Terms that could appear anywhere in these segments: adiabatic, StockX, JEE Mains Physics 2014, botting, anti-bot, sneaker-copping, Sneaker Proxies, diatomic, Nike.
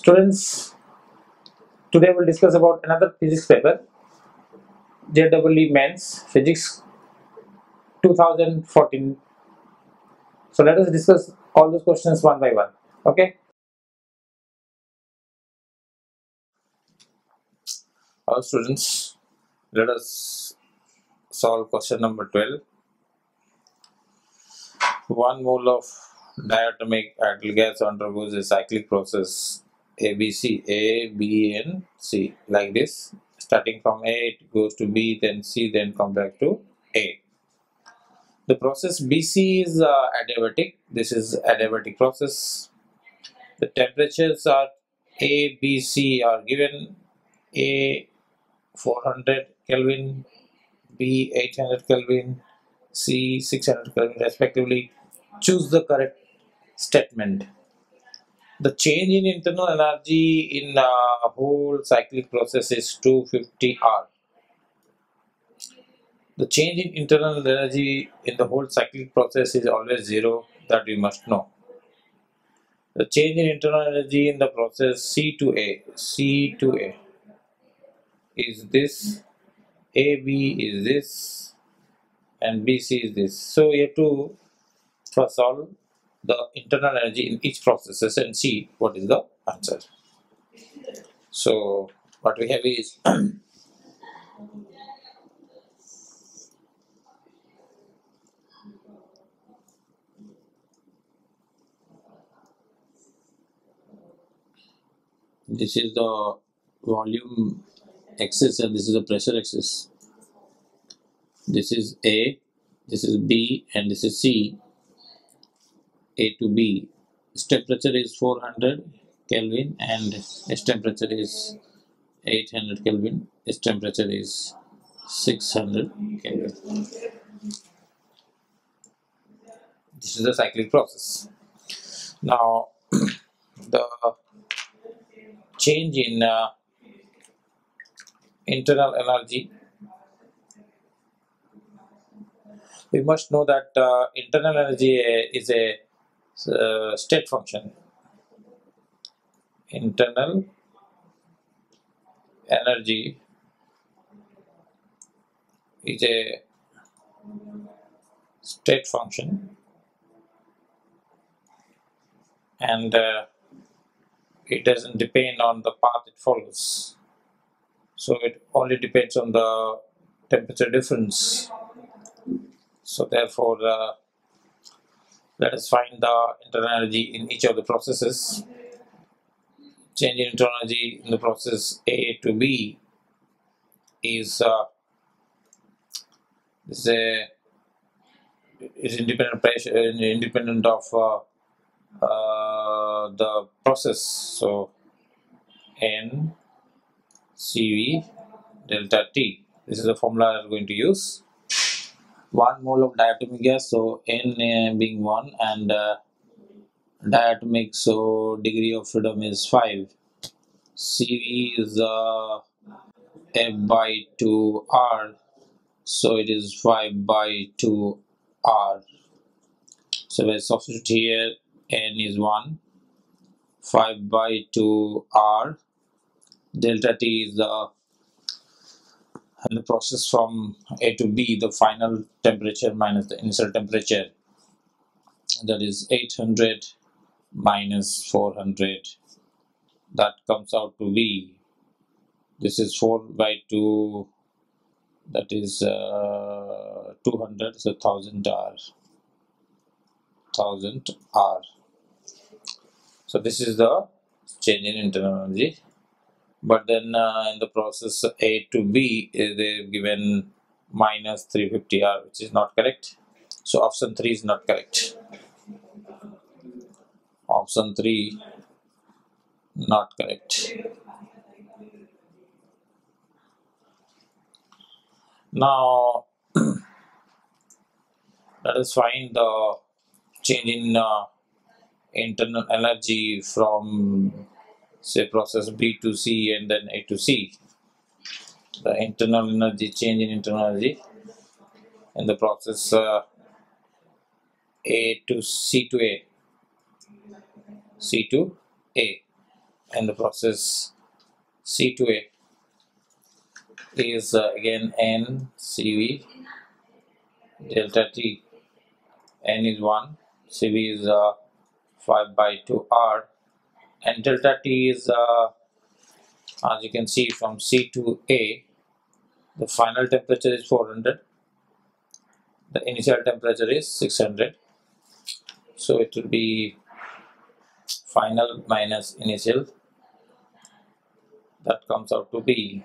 Students, today we'll discuss about another physics paper, JEE Mains Physics 2014. So let us discuss all those questions one by one. Okay. Our students, let us solve question number 12. One mole of diatomic ideal gas undergoes a cyclic process A, B, and C like this. Starting from A, it goes to B, then C, then come back to A. The process BC is adiabatic. This is adiabatic process. The temperatures are A, B, C are given. A 400 Kelvin, B 800 Kelvin, C 600 Kelvin respectively. Choose the correct statement. The change in internal energy in a whole cyclic process is 250 R. The change in internal energy in the whole cyclic process is always zero, that we must know. The change in internal energy in the process C to A is this, AB is this, and BC is this. So you have to first solve the internal energy in each processes and see what is the answer. So what we have is this is the volume axis and this is the pressure axis. This is A, this is B, and this is C. A to B. Its temperature is 400 Kelvin and its temperature is 800 Kelvin. Its temperature is 600 Kelvin. This is the cyclic process. Now, the change in internal energy, we must know that internal energy is a state function. Internal energy is a state function, and it doesn't depend on the path it follows. So it only depends on the temperature difference. So therefore, let us find the internal energy in each of the processes. Change in internal energy in the process A to B is independent pressure, independent of the process. So N CV delta T. This is the formula I'm going to use. 1 mole of diatomic gas, so N being 1 and diatomic, so degree of freedom is 5. CV is F by 2 R, so it is 5 by 2 R. So we substitute here, N is 1, 5 by 2 R, delta T is the and the process from A to B, the final temperature minus the initial temperature, that is 800 minus 400, that comes out to be, this is 4 by 2, that is 200, so 1000 R. So this is the change in internal energy. But then in the process A to B, they have given minus 350 R, which is not correct. So option 3 is not correct. Option 3, not correct. Now, let us find the change in internal energy from say process B to C and then A to C. The internal energy, change in internal energy in the process A to C to A. and the process C2A is again NCV delta T. N is 1, CV is 5 by 2R, and delta T is, as you can see from C to A, the final temperature is 400, the initial temperature is 600, so it will be final minus initial. That comes out to be,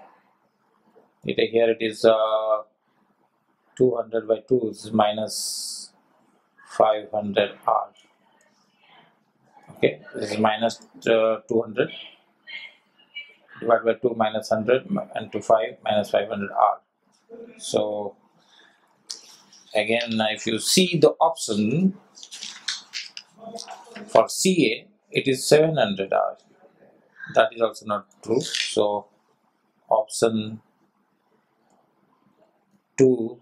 here it is 200 by 2 is minus 500 R. Okay, this is minus 200 divided by 2 minus 100 and to 5 minus 500 R. So again, if you see the option for CA, it is 700 R. That is also not true. So option 2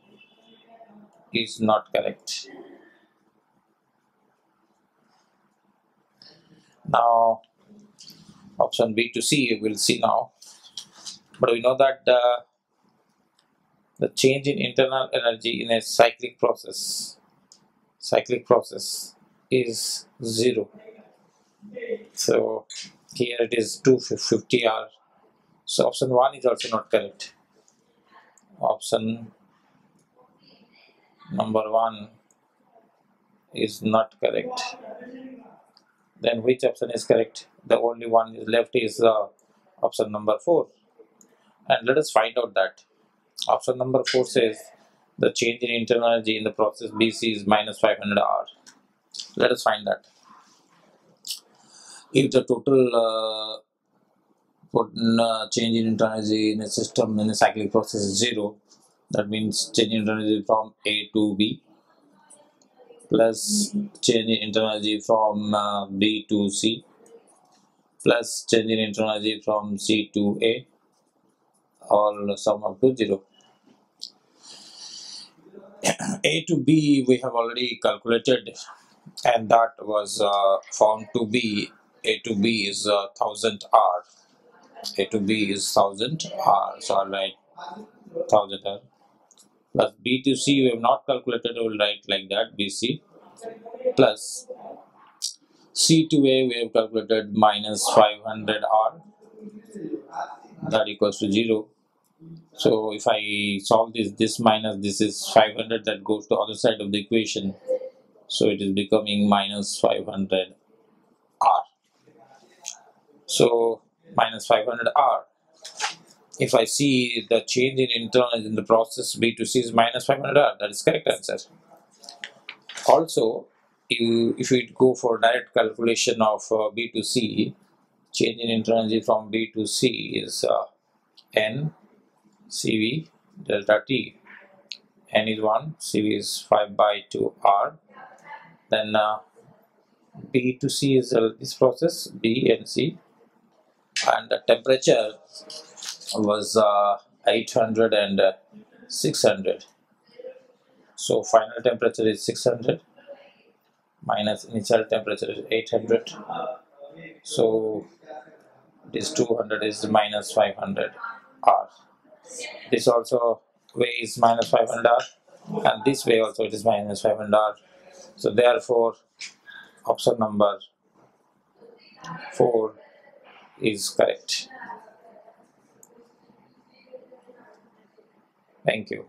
is not correct. Now option B to C we will see now, but we know that the change in internal energy in a cyclic process is 0. So here it is 250 R. So option 1 is also not correct. Option number 1 is not correct. Then which option is correct? The only one is left is option number 4. And let us find out that. Option number 4 says the change in internal energy in the process BC is minus 500 R. Let us find that. If the total change in internal energy in a system in a cyclic process is 0, that means change in internal energy from A to B plus change in internal energy from B to C plus change in internal energy from C to A, all sum up to 0. A to B we have already calculated, and that was found to be A to B is 1000 R. A to B is 1000 R, so I'll write 1000 R. Plus B to C we have not calculated, we will write like that, BC, plus C to A we have calculated minus 500 R, that equals to 0. So if I solve this, this minus this is 500, that goes to the other side of the equation, so it is becoming minus 500 R. So minus 500 R. If I see the change in internal in the process B to C is minus 500 R, that is correct answer. Also, if we go for direct calculation of B to C, change in internal energy from B to C is N CV delta T. N is 1, CV is 5 by 2 R. Then B to C is this process, B and C, and the temperature was 800 and 600. So final temperature is 600 minus initial temperature is 800. So this 200 is minus 500 R. This also way is minus 500 R, and this way also it is minus 500 R. So therefore option number 4 is correct. Thank you.